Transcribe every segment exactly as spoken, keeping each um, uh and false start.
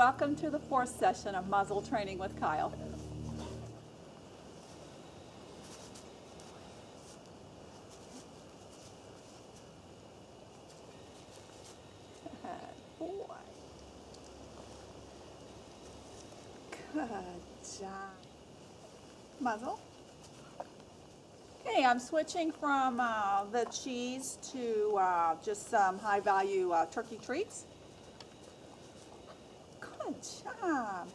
welcome to the fourth session of muzzle training with Kyle. Good boy. Good job. Muzzle. Okay, I'm switching from uh, the cheese to uh, just some high-value uh, turkey treats. Good job.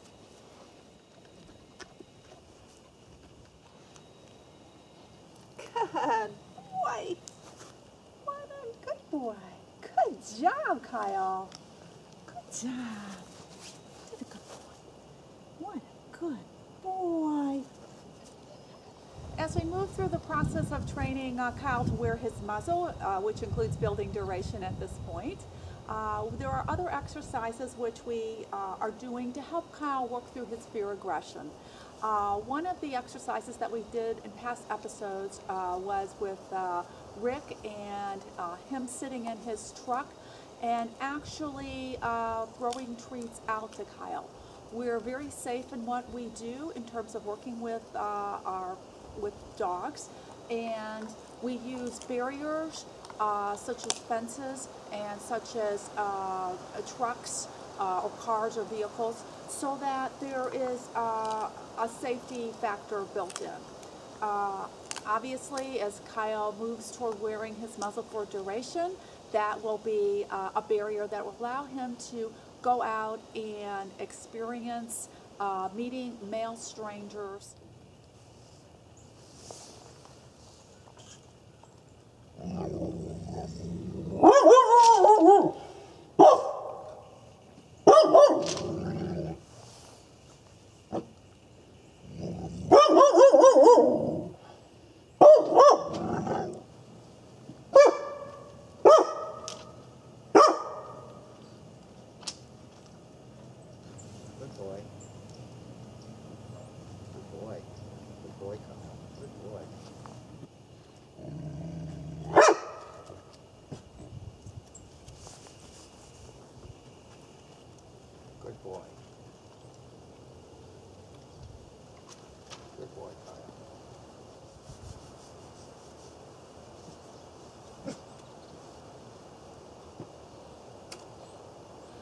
Good boy. What a good boy. Good job, Kyle. Good job. Did a good boy. What a good boy. As we move through the process of training uh, Kyle to wear his muzzle, uh, which includes building duration at this point, uh, there are other exercises which we uh, are doing to help Kyle work through his fear aggression. Uh, one of the exercises that we did in past episodes uh, was with uh, Rick and uh, him sitting in his truck and actually uh, throwing treats out to Kyle. We're very safe in what we do in terms of working with uh, our with dogs, and we use barriers uh, such as fences and such as uh, trucks uh, or cars or vehicles, so that there is uh, a safety factor built in. Uh, obviously, as Kyle moves toward wearing his muzzle for duration, that will be uh, a barrier that will allow him to go out and experience uh, meeting male strangers. Good boy. Good boy. Good boy, Kyle. Good boy.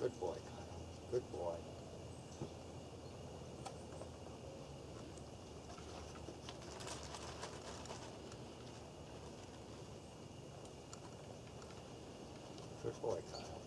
Good boy. Good boy, Kyle. Good boy, Kyle. Good boy, Kyle. Good boy. Good boy, Kyle.